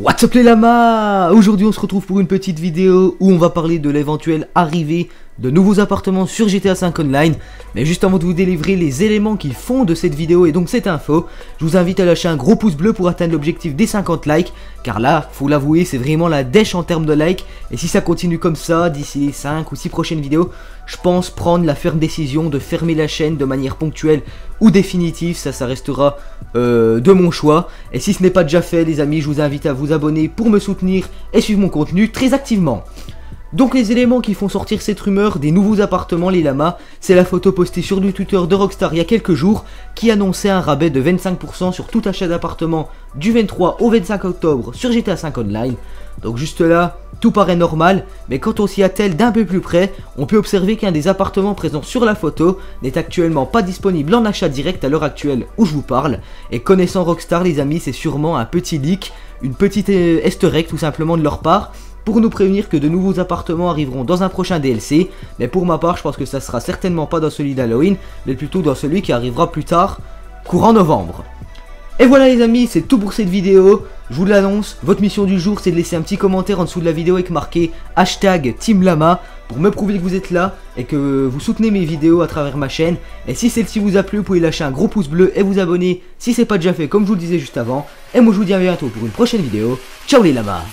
What's up les lamas? Aujourd'hui on se retrouve pour une petite vidéo où on va parler de l'éventuelle arrivée de nouveaux appartements sur GTA V Online. Mais juste avant de vous délivrer les éléments qui font de cette vidéo et donc cette info, je vous invite à lâcher un gros pouce bleu pour atteindre l'objectif des 50 likes. Car là, faut l'avouer, c'est vraiment la dèche en termes de likes. Et si ça continue comme ça, d'ici les 5 ou 6 prochaines vidéos, je pense prendre la ferme décision de fermer la chaîne de manière ponctuelle ou définitive. Ça restera de mon choix. Et si ce n'est pas déjà fait les amis, je vous invite à vous abonner pour me soutenir et suivre mon contenu très activement. Donc les éléments qui font sortir cette rumeur des nouveaux appartements les lamas, c'est la photo postée sur le Twitter de Rockstar il y a quelques jours qui annonçait un rabais de 25% sur tout achat d'appartement du 23 au 25 octobre sur GTA V Online. Donc juste là, tout paraît normal, mais quand on s'y attelle d'un peu plus près, on peut observer qu'un des appartements présents sur la photo n'est actuellement pas disponible en achat direct à l'heure actuelle où je vous parle. Et connaissant Rockstar les amis, c'est sûrement un petit leak, une petite easter egg tout simplement de leur part, pour nous prévenir que de nouveaux appartements arriveront dans un prochain DLC. Mais pour ma part je pense que ça sera certainement pas dans celui d'Halloween, mais plutôt dans celui qui arrivera plus tard, courant novembre. Et voilà les amis, c'est tout pour cette vidéo. Je vous l'annonce, votre mission du jour c'est de laisser un petit commentaire en dessous de la vidéo avec marqué #TeamLama pour me prouver que vous êtes là et que vous soutenez mes vidéos à travers ma chaîne. Et si celle-ci vous a plu, vous pouvez lâcher un gros pouce bleu et vous abonner si c'est pas déjà fait comme je vous le disais juste avant. Et moi je vous dis à bientôt pour une prochaine vidéo. Ciao les lamas.